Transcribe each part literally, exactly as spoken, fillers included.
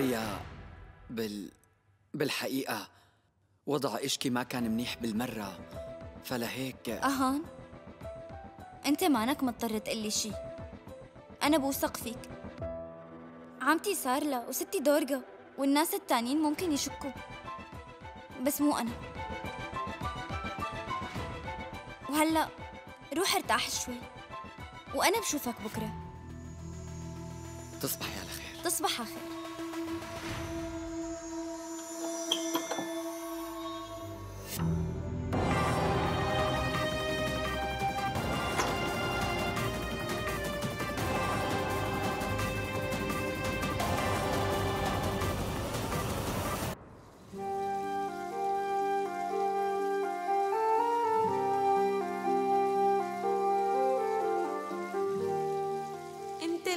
ماريا، بال... بالحقيقة وضع إيشكي ما كان منيح بالمرة، فلهيك أهان أنت مانك مضطر تقلي شي، أنا بوثق فيك. عمتي سارلة وستي دورجة والناس التانيين ممكن يشكوا، بس مو أنا. وهلأ روح ارتاح شوي وأنا بشوفك بكرة. تصبحي على خير. تصبح على خير.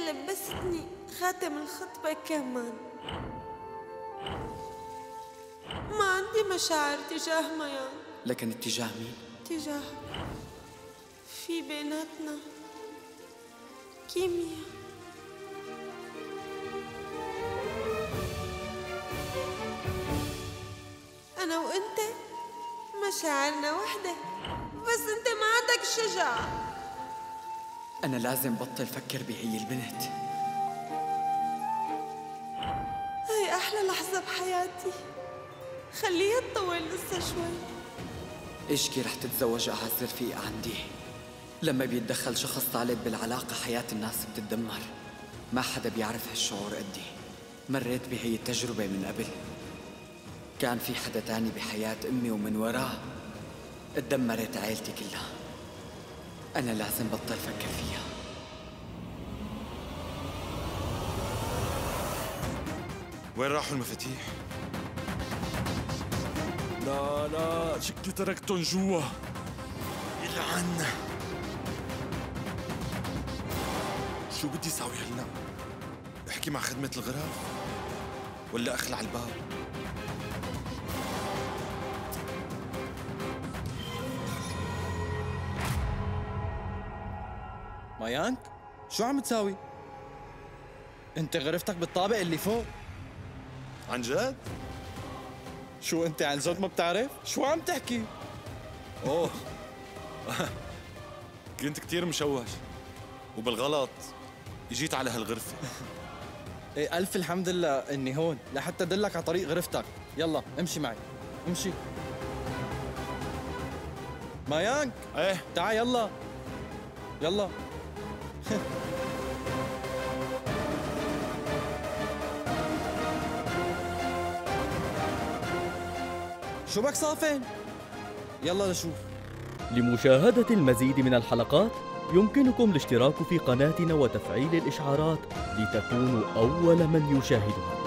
لبستني خاتم الخطبة كمان. ما عندي مشاعر تجاه مايا. لكن اتجاه مين؟ تجاه في بيناتنا كيمياء. أنا وأنت مشاعرنا وحدة، بس أنت ما عندك شجاعة. أنا لازم بطل فكر بهي البنت. هي أحلى لحظة بحياتي، خليها تطول لسه شوي. إيشكي رح تتزوج أعز رفيق عندي. لما بيتدخل شخص طالب بالعلاقة حياة الناس بتتدمر، ما حدا بيعرف هالشعور قدي. مريت بهي التجربة من قبل، كان في حدا تاني بحياة أمي ومن وراه اتدمرت عائلتي كلها. أنا لازم بطل أفكر فيها. وين راحوا المفاتيح؟ لا لا، شكلي تركتهم جوا. يلعن، شو بدي ساوي هلا؟ احكي مع خدمة الغرف؟ ولا أخلع الباب؟ مايانك، شو عم تساوي؟ انت غرفتك بالطابق اللي فوق. عن جد؟ شو انت عن جد ما بتعرف؟ شو عم تحكي؟ اوه كنت كثير مشوش وبالغلط اجيت على هالغرفة. ايه الف الحمد لله اني هون لحتى دلك على طريق غرفتك. يلا امشي معي، امشي. مايانك، ايه تعال يلا يلا. شو بك صافن؟ يلا نشوف. لمشاهدة المزيد من الحلقات يمكنكم الاشتراك في قناتنا وتفعيل الإشعارات لتكونوا أول من يشاهدها.